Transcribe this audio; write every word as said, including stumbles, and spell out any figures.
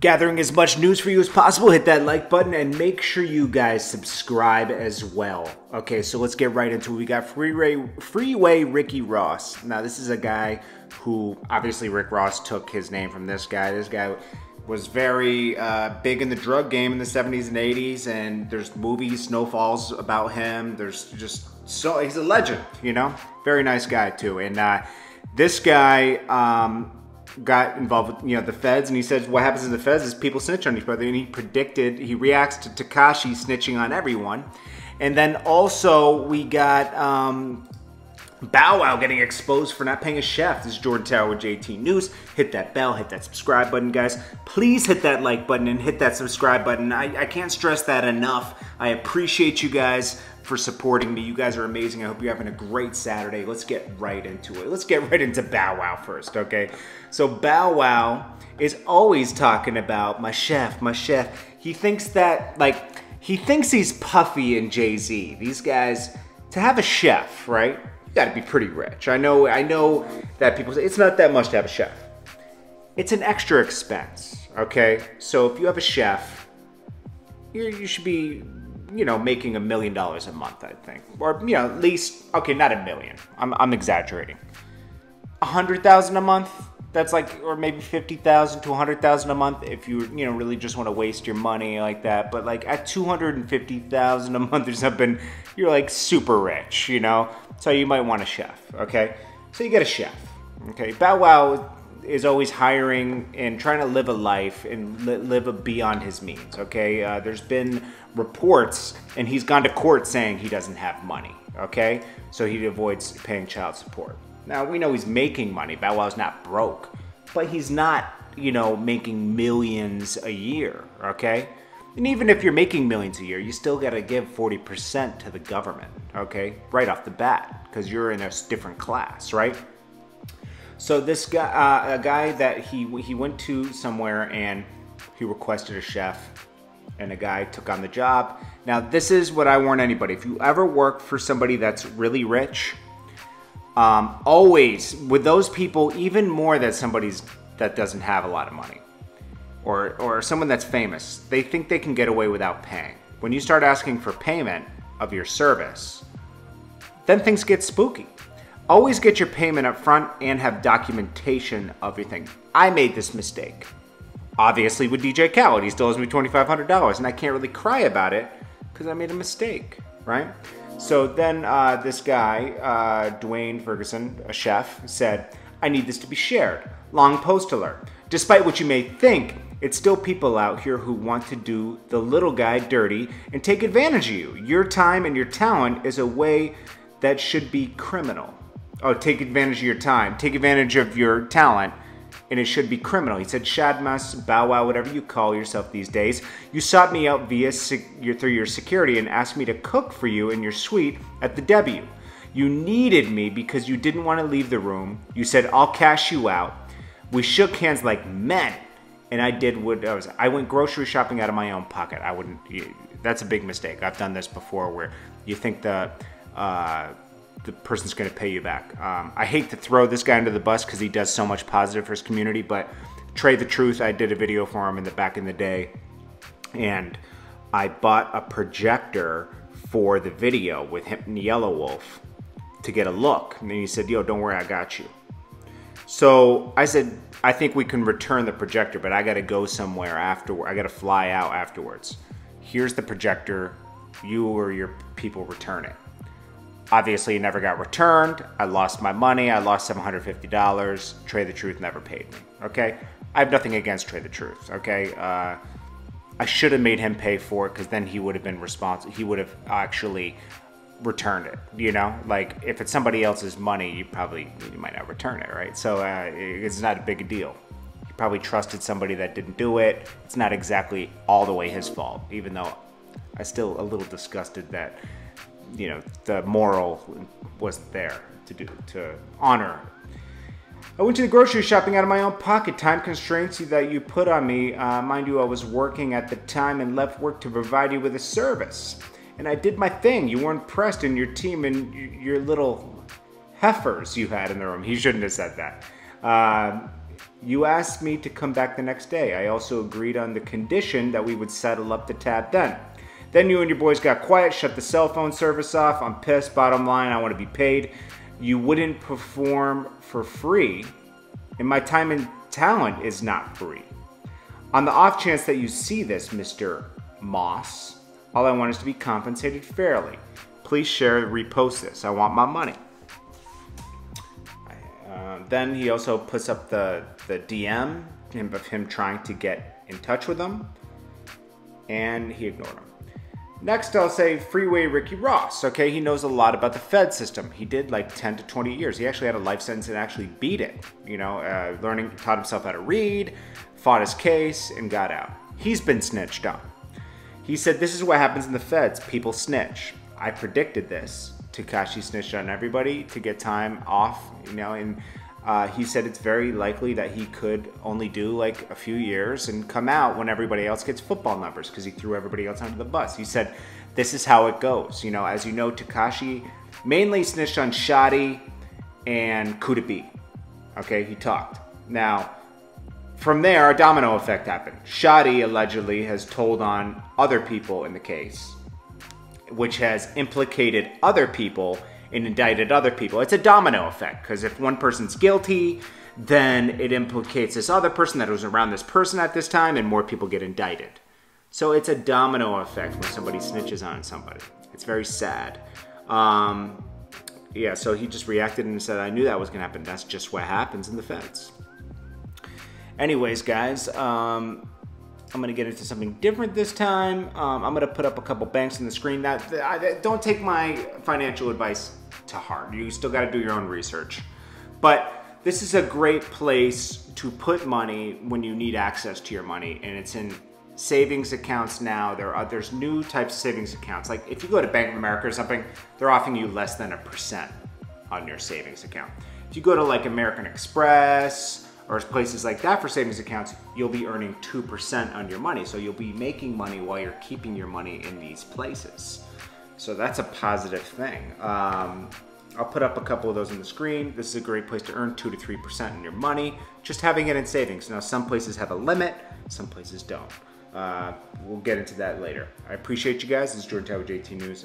Gathering as much news for you as possible, hit that like button and make sure you guys subscribe as well. Okay, so let's get right into it. We got Freeway, Freeway Ricky Ross. Now, this is a guy who, obviously Rick Ross took his name from this guy. This guy was very uh, big in the drug game in the seventies and eighties, and there's movies, Snowfalls, about him. There's just so, he's a legend, you know? Very nice guy too. And uh, this guy, um, got involved with, you know, the feds, and he says what happens in the feds is people snitch on each other, and he predicted, he reacts to Tekashi snitching on everyone. And then also we got um, Bow Wow getting exposed for not paying a chef. This is Jordan Tower with J T News. Hit that bell, hit that subscribe button, guys. Please hit that like button and hit that subscribe button. I, I can't stress that enough. I appreciate you guys for supporting me. You guys are amazing. I hope you're having a great Saturday. Let's get right into it. Let's get right into Bow Wow first, okay? So Bow Wow is always talking about my chef, my chef. He thinks that, like, he thinks he's Puffy and Jay-Z. These guys, to have a chef, right? You gotta be pretty rich. I know, I know that people say it's not that much to have a chef. It's an extra expense, okay? So if you have a chef, you you should be, you know, making a million dollars a month, I think. Or, you know, at least, okay, not a million. I'm, I'm exaggerating. A hundred thousand a month, that's like, or maybe fifty thousand to a hundred thousand a month if you, you know, really just want to waste your money like that. But like at two hundred fifty thousand a month or something, you're like super rich, you know? So you might want a chef, okay? So you get a chef, okay? Bow Wow is always hiring and trying to live a life and li live a beyond his means, okay? Uh, there's been reports, and he's gone to court saying he doesn't have money, okay? So he avoids paying child support. Now, we know he's making money. Bow Wow's not broke, but he's not, you know, making millions a year, okay? And even if you're making millions a year, you still gotta give forty percent to the government, okay? Right off the bat, because you're in a different class, right? So this guy, uh, a guy that he he went to somewhere and he requested a chef, and a guy took on the job. Now this is what I warn anybody: if you ever work for somebody that's really rich, um, always with those people, even more that somebody's that doesn't have a lot of money, or or someone that's famous, they think they can get away without paying. When you start asking for payment of your service, then things get spooky. Always get your payment up front and have documentation of your thing. I made this mistake, obviously, with D J Cowell. He still owes me twenty-five hundred dollars, and I can't really cry about it because I made a mistake, right? So then uh, this guy, uh, Dwayne Ferguson, a chef, said, I need this to be shared. Long post alert. Despite what you may think, it's still people out here who want to do the little guy dirty and take advantage of you. Your time and your talent is a way that should be criminal. Oh, take advantage of your time, take advantage of your talent, and it should be criminal. He said, Shadmas, Bow Wow, whatever you call yourself these days, you sought me out via sec your, through your security and asked me to cook for you in your suite at the W. You needed me because you didn't want to leave the room. You said, I'll cash you out. We shook hands like men, and I did what I was. I went grocery shopping out of my own pocket. I wouldn't, that's a big mistake. I've done this before where you think the, uh, the person's gonna pay you back. Um, I hate to throw this guy under the bus because he does so much positive for his community, but Trae tha Truth, I did a video for him in the back in the day, and I bought a projector for the video with him and Yellow Wolf to get a look. And then he said, yo, don't worry, I got you. So I said, I think we can return the projector, but I gotta go somewhere afterward. I gotta fly out afterwards. Here's the projector, you or your people return it. Obviously, it never got returned. I lost my money. I lost seven hundred fifty dollars. Trae tha Truth never paid me, okay? I have nothing against Trae tha Truth, okay? Uh, I should have made him pay for it because then he would have been responsible. He would have actually returned it, you know? Like, if it's somebody else's money, you probably, you might not return it, right? So uh, it's not a big deal. He probably trusted somebody that didn't do it. It's not exactly all the way his fault, even though I'm still a little disgusted that, you know, the moral wasn't there to do, to honor. I went to the grocery shopping out of my own pocket. Time constraints that you put on me. Uh, mind you, I was working at the time and left work to provide you with a service. And I did my thing. You were impressed in your team and your little heifers you had in the room. He shouldn't have said that. Uh, You asked me to come back the next day. I also agreed on the condition that we would settle up the tab then. Then you and your boys got quiet, shut the cell phone service off. I'm pissed, bottom line, I want to be paid. You wouldn't perform for free, and my time and talent is not free. On the off chance that you see this, Mister Moss, all I want is to be compensated fairly. Please share, repost this. I want my money. Uh, then he also puts up the, the D M him, of him trying to get in touch with him, and he ignored him. Next, I'll say Freeway Ricky Ross. Okay, he knows a lot about the Fed system. He did like ten to twenty years. He actually had a life sentence and actually beat it. You know, uh, learning, taught himself how to read, fought his case, and got out. He's been snitched on. He said, this is what happens in the Feds. People snitch. I predicted this. Tekashi snitched on everybody to get time off, you know, and uh, he said it's very likely that he could only do like a few years and come out when everybody else gets football numbers because he threw everybody else under the bus. He said, this is how it goes. You know, as you know, Tekashi mainly snitched on Shotti and Kooda B. Okay, he talked. Now, from there, a domino effect happened. Shotti allegedly has told on other people in the case, which has implicated other people and indicted other people. It's a domino effect, because if one person's guilty, then it implicates this other person that was around this person at this time, and more people get indicted. So it's a domino effect when somebody snitches on somebody. It's very sad. Um, yeah, so he just reacted and said, I knew that was going to happen. That's just what happens in the Feds. Anyways, guys, um... I'm gonna get into something different this time. Um, I'm gonna put up a couple banks on the screen. That, that don't take my financial advice to heart. You still gotta do your own research. But this is a great place to put money when you need access to your money, and it's in savings accounts now. There are there's new types of savings accounts. Like if you go to Bank of America or something, they're offering you less than a percent on your savings account. If you go to like American Express, or places like that for savings accounts, you'll be earning two percent on your money. So you'll be making money while you're keeping your money in these places. So that's a positive thing. Um, I'll put up a couple of those on the screen. This is a great place to earn two to three percent on your money, just having it in savings. Now, some places have a limit, some places don't. Uh, we'll get into that later. I appreciate you guys. This is Jordan Tower with J T News.